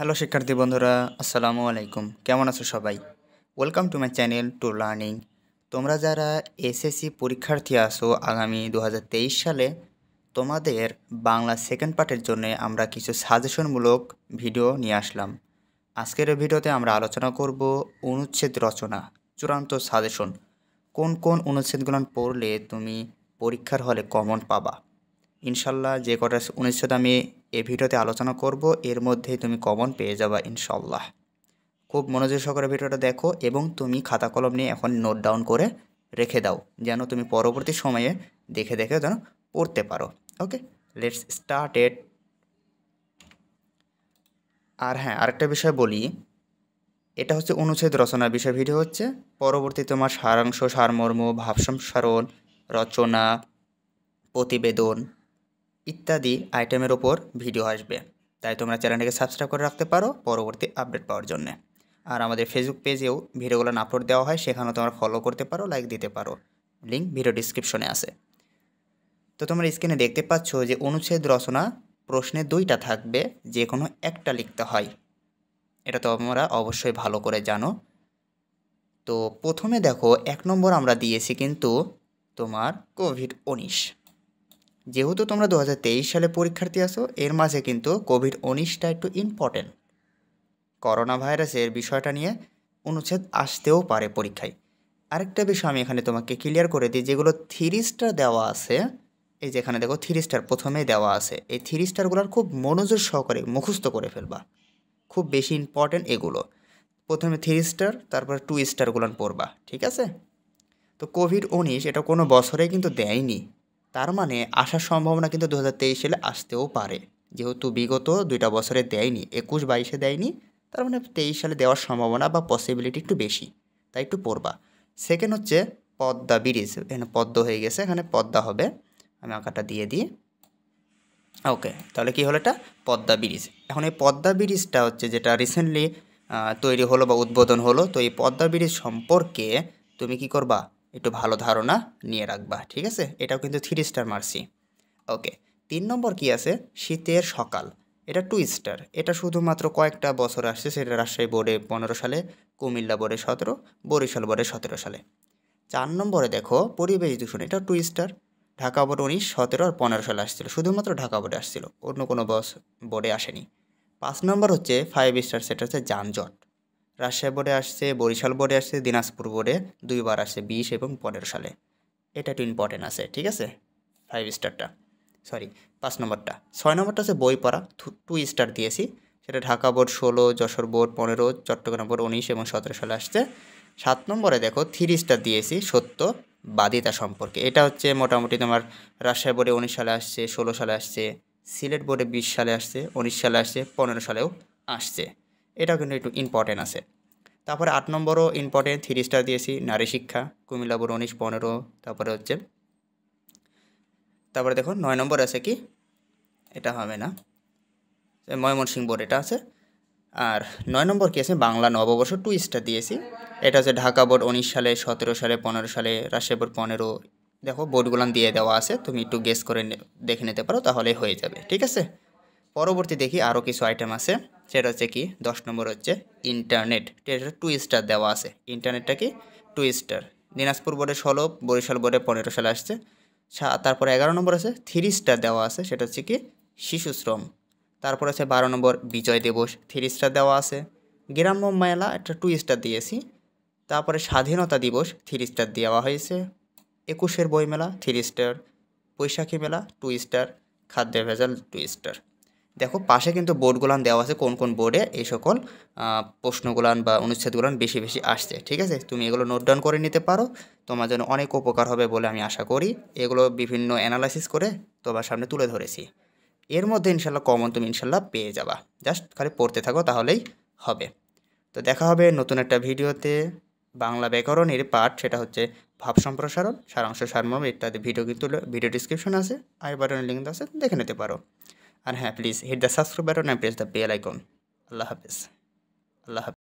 Hello शिक्षार्थी बंधुरा अस्सलामु आलैकुम केमन आछो सबाई welcome to my channel to learning. तोमरा जारा एसएससी परीक्षार्थी आसो आगामी 2023 साले तोमादेर बांगला सेकेंड पार्टेर जोन्नो आमरा किछु सजेशनमूलक भिडियो निये आसलाम। आजकेर भिडियोते आमरा आलोचना करब अनुच्छेद रचना चूड़ान्त सजेशन कोन कोन अनुच्छेदगुलो पढ़ले तुमी परीक्षार हले कमन पाबा। इनशाल्लाह जे कटा अनुच्छेद आमि ए भिडियोते आलोचना करब एर मध्य तुम कमन पे जाबा इनशाल्लाह। खूब मनोयोग सहकारे भिडियोटा देखो एबं तुम खाता कलम निये एखन नोट डाउन करे रेखे दाओ जेन तुम परवर्ती समये देखे देखे जेन पढ़ते पारो। Okay, let's start it. और हाँ, आरेकटा विषय बोली, एटा होच्छे अनुच्छेद रचना विषय भिडियो होच्छे परवर्ती तोमार सारांश सारमर्म भावसम्प्रसारण रचना प्रतिबेदन इत्यादि आइटेमेर ओपर भिडियो आसबे, ताई तोमरा चैनलटाके सबसक्राइब करे राखते पारो परवर्ती आपडेट पाओयार जन्य। आर आमादेर फेसबुक पेजेओ भिडियोगुलो आपलोड देওয়া হয়, সেখানেও তোমরা ফলো করতে পারো, লাইক দিতে পারো, লিংক ভিডিও ডেসক্রিপশনে আছে। তো তোমরা স্ক্রিনে দেখতে পাচ্ছ যে অনুচ্ছেদ রচনা প্রশ্নে দুইটা থাকবে, যে কোনো একটা লিখতে হয়, এটা তোমরা অবশ্যই ভালো করে জানো। তো প্রথমে দেখো ১ নম্বর আমরা দিয়েছি কিন্তু তোমার কোভিড-19। যেহেতু তোমরা 2023 সালে পরীক্ষার্থী আছো এর মাঝে কিন্তু কোভিড-19টা একটু ইম্পর্টেন্ট, করোনা ভাইরাসের বিষয়টা নিয়ে অনুচ্ছেদ আসতেও পারে পরীক্ষায়। আরেকটা বিষয় আমি এখানে তোমাকে ক্লিয়ার করে দিই, যেগুলো থ্রি স্টার দেওয়া আছে, এই যেখানে দেখো থ্রি স্টার প্রথমেই দেওয়া আছে, এই থ্রি স্টারগুলোর খুব মনোযোগ সহকারে মুখস্থ করে ফেলবা, খুব বেশি ইম্পর্টেন্ট এগুলো। প্রথমে 3 স্টার তারপর 2 স্টারগুলো পড়বা, ঠিক আছে। তো কোভিড-19 এটা কোনো বছরে কিন্তু দেয়নি, তার মানে আসার সম্ভাবনা কিন্তু 2023 সালে আসতেও পারে, যেহেতু বিগত 2টা বছরে দেয়নি, 21-22-এ দেয়নি, তার মানে 23 সালে দেওয়ার সম্ভাবনা বা পসিবিলিটি একটু বেশি, তাই একটু পড়বা। সেকেন্ড হচ্ছে পদ্মা ব্রিজ, এখানে পদ্মা হয়ে গেছে, এখানে পদ্মা হবে, আমি আঁকাটা দিয়ে দিই। ওকে, তাহলে কী হলো এটা পদ্মা ব্রিজ। এখন এই পদ্মা ব্রিজটা হচ্ছে যেটা রিসেন্টলি তৈরি হলো বা উদ্বোধন হলো, তো এই পদ্মা ব্রিজ সম্পর্কে তুমি কি করবা, একটু ভালো ধারণা নিয়ে রাখবা, ঠিক আছে। এটাও কিন্তু 3 স্টার মারছি। ওকে, 3 নম্বর কি আছে, শীতের সকাল, এটা 2 স্টার, এটা শুধুমাত্র কয়েকটা বছর আসছে, সেটা রাজশাহী বোর্ডে 15 সালে, কুমিল্লা বোর্ডে 17, বরিশাল বোর্ডে 17 সালে। 4 নম্বরে দেখো পরিবেশ দূষণ, এটা 2 স্টার, ঢাকা বোর্ড 19, 17 আর 15 সালে আসছিল, শুধুমাত্র ঢাকা বোর্ডে আসছিল, অন্য কোনো বোর্ডে আসেনি। 5 নম্বর হচ্ছে 5 স্টার, সেটা হচ্ছে যানজট, রাজশাহী বোর্ডে আসছে, বরিশাল বোর্ডে আসছে, দিনাজপুর বোর্ডে 2বার আসছে, 20 এবং 15 সালে, এটা একটু ইম্পর্টেন্ট আছে, ঠিক আছে। 5 নম্বরটা। 6 নম্বরটা আছে বই পড়া, 2 স্টার দিয়েছি, সেটা Dhaka board 16, Jessore board 15, Chittagong board 19 এবং 17 সালে আসছে। 7 নম্বরে দেখো 3 স্টার দিয়েছি সত্যবাদিতা সম্পর্কে, এটা হচ্ছে মোটামুটি তোমার রাজশাহী বোর্ডে 19 সালে আসছে, 16 সালে আসছে, সিলেট বোর্ডে 20 সালে আসছে, 19 সালে আসছে, 15 সালেও আসছে, এটা কিন্তু একটু ইম্পর্টেন্ট আছে। তারপরে 8 নম্বরও ইম্পর্টেন্ট, 3 স্টার দিয়েছি, নারী শিক্ষা, কুমিল্লা বোর্ড 19, 15, তারপরে হচ্ছে তারপরে দেখো 9 নম্বর আছে কি, এটা হবে না, ময়মনসিংহ বোর্ড এটা আছে। আর 9 নম্বর কী আছে, বাংলা নববর্ষ, 2 স্টার দিয়েছি, এটা হচ্ছে ঢাকা বোর্ড 19 সালে, 17 সালে, 15 সালে, রাজশাহী বোর্ড 15, দেখো বোর্ডগুলো দিয়ে দেওয়া আছে, তুমি একটু গেস করে দেখে নিতে পারো, তাহলে হয়ে যাবে, ঠিক আছে। পরবর্তী দেখি আরও কিছু আইটেম আছে, সেটা হচ্ছে কি 10 নম্বর হচ্ছে ইন্টারনেট, এটা 2 স্টার দেওয়া আছে, ইন্টারনেটটা কি 2 স্টার, দিনাজপুর বোর্ডে 16, বরিশাল বোর্ডে 15 সালে আসছে। তারপরে 11 নম্বর আছে 3 স্টার দেওয়া আছে, সেটা হচ্ছে কি শিশু শ্রম। তারপর আছে 12 নম্বর বিজয় দিবস, 3 স্টার দেওয়া আছে, গ্রাম্য মেলা, একটা 2 স্টার দিয়েছি। তারপরে স্বাধীনতা দিবস 3 স্টার দেওয়া হয়েছে, 21-এর বইমেলা 3 স্টার, বৈশাখী মেলা 2 স্টার, খাদ্যের ভেজাল 2 স্টার। দেখো পাশে কিন্তু বোর্ডগুলান দেওয়া আছে, কোন কোন বোর্ডে এই সকল প্রশ্নগুলান বা অনুচ্ছেদগুলান বেশি বেশি আসছে, ঠিক আছে। তুমি এগুলো নোট ডাউন করে নিতে পারো, তোমার জন্য অনেক উপকার হবে বলে আমি আশা করি। এগুলো বিভিন্ন অ্যানালাইসিস করে তোমার সামনে তুলে ধরেছি, এর মধ্যে ইনশাল্লাহ কমন তুমি ইনশাল্লাহ পেয়ে যাবা, জাস্ট খালি পড়তে থাকো তাহলেই হবে। তো দেখা হবে নতুন একটা ভিডিওতে, বাংলা ব্যাকরণের পাঠ, সেটা হচ্ছে ভাব সম্প্রসারণ সারাংশ সারমর্ম ইত্যাদি, ভিডিও কিন্তু ভিডিও ডিসক্রিপশন আছে, আই বাটনের লিঙ্ক আছে, দেখে নিতে পারো। And hey, please hit the subscribe button and press the bell icon. Allah Hafiz. Allah Hafiz.